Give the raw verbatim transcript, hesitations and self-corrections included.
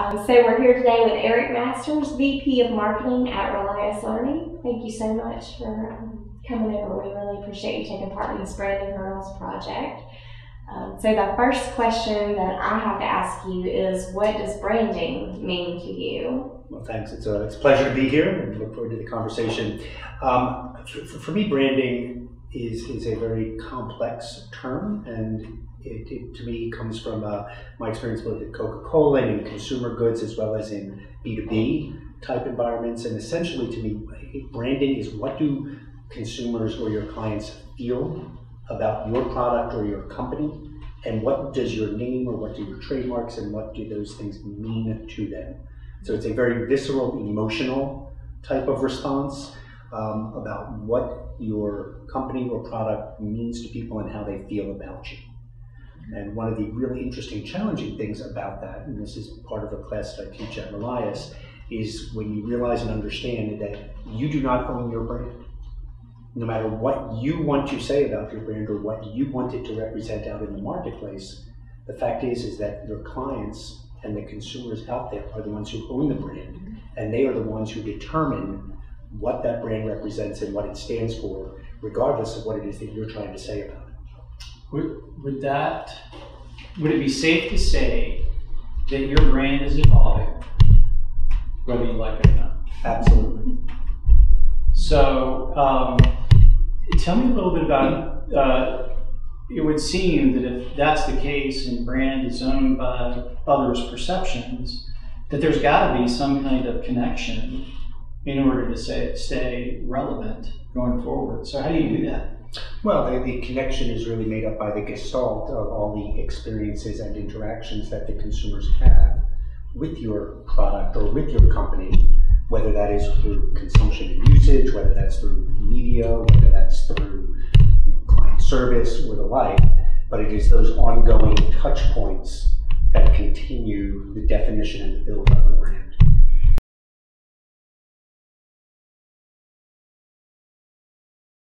Um, so we're here today with Eric Masters, V P of Marketing at Relias Learning. Thank you so much for um, coming over. We really appreciate you taking part in this Branding Girls Project. Um, so the first question that I have to ask you is, what does branding mean to you? Well, thanks. It's a, it's a pleasure to be here and look forward to the conversation. Um, for, for me, branding is, is a very complex term, and It, it, to me, comes from uh, my experience both at Coca-Cola and in consumer goods, as well as in B two B type environments. And essentially, to me, branding is, what do consumers or your clients feel about your product or your company, and what does your name or what do your trademarks and what do those things mean to them? So it's a very visceral, emotional type of response um, about what your company or product means to people and how they feel about you. And one of the really interesting, challenging things about that, and this is part of a class that I teach at Relias, is when you realize and understand that you do not own your brand. No matter what you want to say about your brand or what you want it to represent out in the marketplace, the fact is, is that your clients and the consumers out there are the ones who own the brand, and they are the ones who determine what that brand represents and what it stands for, regardless of what it is that you're trying to say about it. Would, would that, would it be safe to say that your brand is evolving, whether you like it or not? Absolutely. So, um, tell me a little bit about, uh, it would seem that if that's the case and brand is owned by others' perceptions, that there's got to be some kind of connection in order to say, stay relevant going forward. So how do you do that? Well, the, the connection is really made up by the gestalt of all the experiences and interactions that the consumers have with your product or with your company, whether that is through consumption and usage, whether that's through media, whether that's through you know, client service or the like, but it is those ongoing touch points that continue the definition and the build of the brand.